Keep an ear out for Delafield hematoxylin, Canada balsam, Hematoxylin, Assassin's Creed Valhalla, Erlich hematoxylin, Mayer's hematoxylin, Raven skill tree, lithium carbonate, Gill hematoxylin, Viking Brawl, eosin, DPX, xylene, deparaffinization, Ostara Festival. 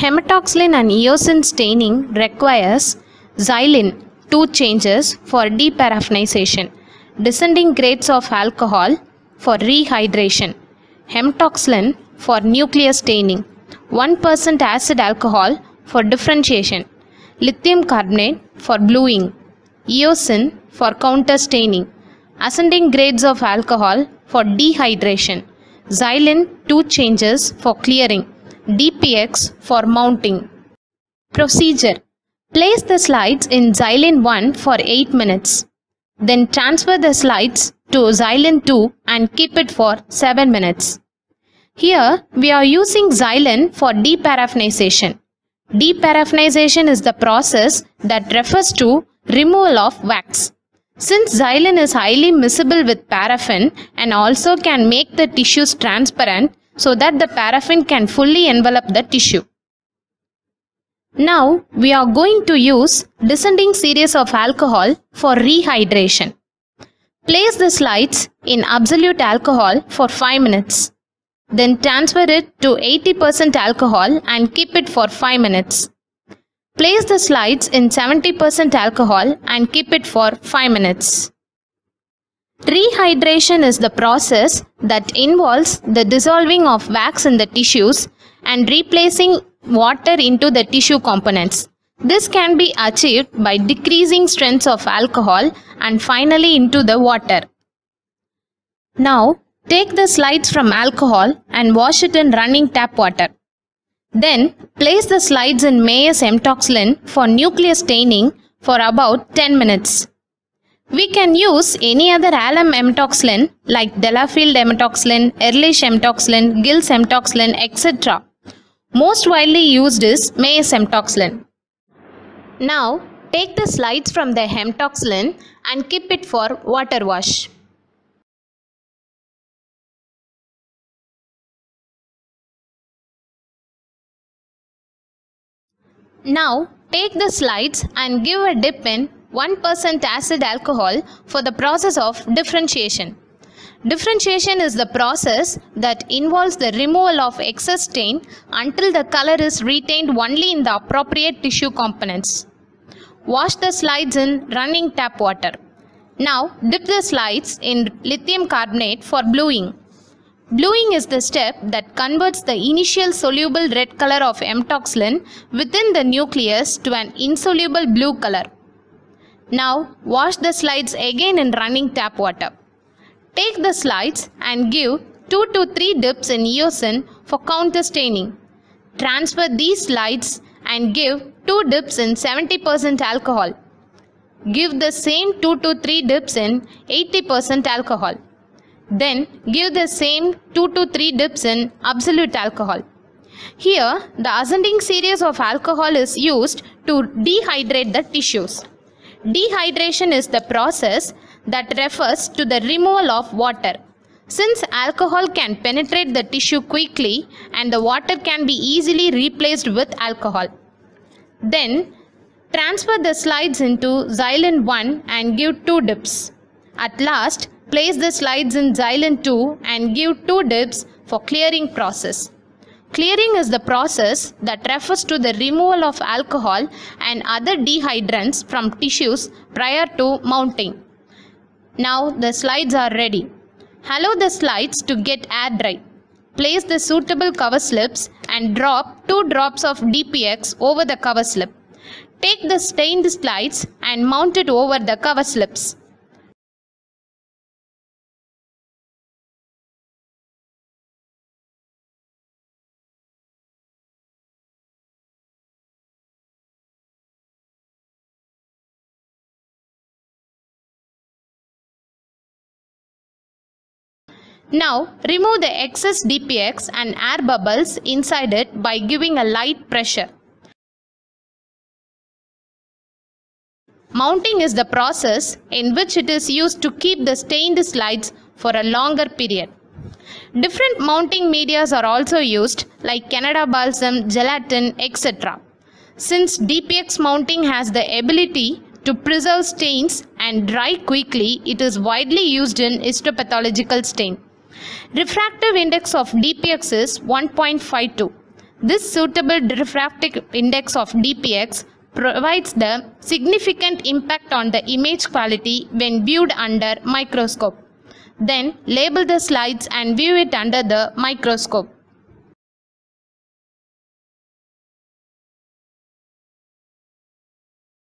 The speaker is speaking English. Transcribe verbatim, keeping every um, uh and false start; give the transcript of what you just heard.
Hematoxylin and eosin staining requires xylene two changes for deparaffinization, descending grades of alcohol for rehydration, hematoxylin for nuclear staining, one percent acid alcohol for differentiation, lithium carbonate for bluing, eosin for counter staining, ascending grades of alcohol for dehydration, xylene two changes for clearing, D P X for mounting. Procedure: place the slides in xylene one for eight minutes. Then transfer the slides to xylene two and keep it for seven minutes. Here we are using xylene for deparaffinization. Deparaffinization is the process that refers to removal of wax. Since xylene is highly miscible with paraffin and also can make the tissues transparent so that the paraffin can fully envelop the tissue. Now we are going to use descending series of alcohol for rehydration. Place the slides in absolute alcohol for five minutes. Then transfer it to eighty percent alcohol and keep it for five minutes. Place the slides in seventy percent alcohol and keep it for five minutes. Rehydration is the process that involves the dissolving of wax in the tissues and replacing water into the tissue components. This can be achieved by decreasing strengths of alcohol and finally into the water. Now, take the slides from alcohol and wash it in running tap water. Then, place the slides in Mayer's hematoxylin for nuclear staining for about ten minutes. We can use any other alum hematoxylin like Delafield hematoxylin, Erlich hematoxylin, Gill hematoxylin, et cetera. Most widely used is Mayer's hematoxylin. Now, take the slides from the hematoxylin and keep it for water wash. Now, take the slides and give a dip in one percent acid alcohol for the process of differentiation. Differentiation is the process that involves the removal of excess stain until the color is retained only in the appropriate tissue components. Wash the slides in running tap water. Now, dip the slides in lithium carbonate for bluing. Bluing is the step that converts the initial soluble red color of hematoxylin within the nucleus to an insoluble blue color. Now, wash the slides again in running tap water. Take the slides and give two to three dips in eosin for counter staining. Transfer these slides and give two dips in seventy percent alcohol. Give the same two to three dips in eighty percent alcohol. Then give the same two to three dips in absolute alcohol. Here, the ascending series of alcohol is used to dehydrate the tissues. Dehydration is the process that refers to the removal of water. Since alcohol can penetrate the tissue quickly and the water can be easily replaced with alcohol. Then, transfer the slides into xylene one and give two dips. At last, place the slides in xylene two and give two dips for clearing process. Clearing is the process that refers to the removal of alcohol and other dehydrants from tissues prior to mounting. Now the slides are ready. Allow the slides to get air dry. Place the suitable cover slips and drop two drops of D P X over the cover slip. Take the stained slides and mount it over the cover slips. Now, remove the excess D P X and air bubbles inside it by giving a light pressure. Mounting is the process in which it is used to keep the stained slides for a longer period. Different mounting media are also used like Canada balsam, gelatin, et cetera. Since D P X mounting has the ability to preserve stains and dry quickly, it is widely used in histopathological stain. Refractive index of D P X is one point five two. This suitable refractive index of D P X provides the significant impact on the image quality when viewed under microscope. Then label the slides and view it under the microscope.